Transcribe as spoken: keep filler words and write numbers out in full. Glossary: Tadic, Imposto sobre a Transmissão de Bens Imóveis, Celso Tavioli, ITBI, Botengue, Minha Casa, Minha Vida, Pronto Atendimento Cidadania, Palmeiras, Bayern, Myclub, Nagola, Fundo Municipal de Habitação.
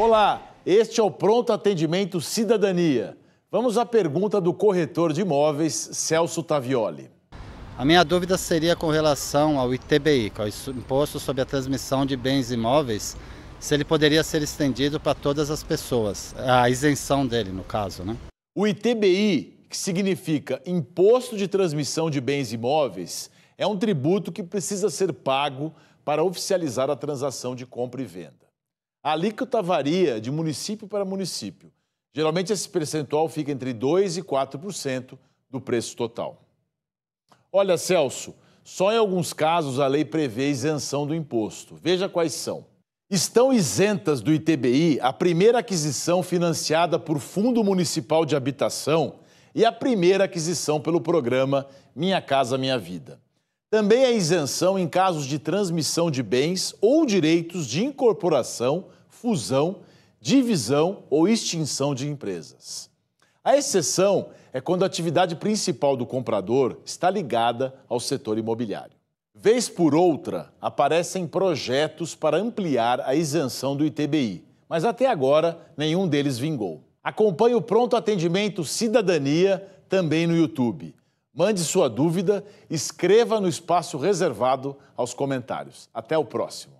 Olá, este é o Pronto Atendimento Cidadania. Vamos à pergunta do corretor de imóveis, Celso Tavioli. A minha dúvida seria com relação ao I T B I, que é o Imposto sobre a Transmissão de Bens Imóveis, se ele poderia ser estendido para todas as pessoas, a isenção dele, no caso, né? O I T B I, que significa Imposto de Transmissão de Bens Imóveis, é um tributo que precisa ser pago para oficializar a transação de compra e venda. A alíquota varia de município para município. Geralmente, esse percentual fica entre dois por cento e quatro por cento do preço total. Olha, Celso, só em alguns casos a lei prevê isenção do imposto. Veja quais são. Estão isentas do I T B I a primeira aquisição financiada por Fundo Municipal de Habitação e a primeira aquisição pelo programa Minha Casa, Minha Vida. Também há isenção em casos de transmissão de bens ou direitos de incorporação, fusão, divisão ou extinção de empresas. A exceção é quando a atividade principal do comprador está ligada ao setor imobiliário. Vez por outra, aparecem projetos para ampliar a isenção do I T B I, mas até agora nenhum deles vingou. Acompanhe o Pronto Atendimento Cidadania também no YouTube. Mande sua dúvida, escreva no espaço reservado aos comentários. Até o próximo.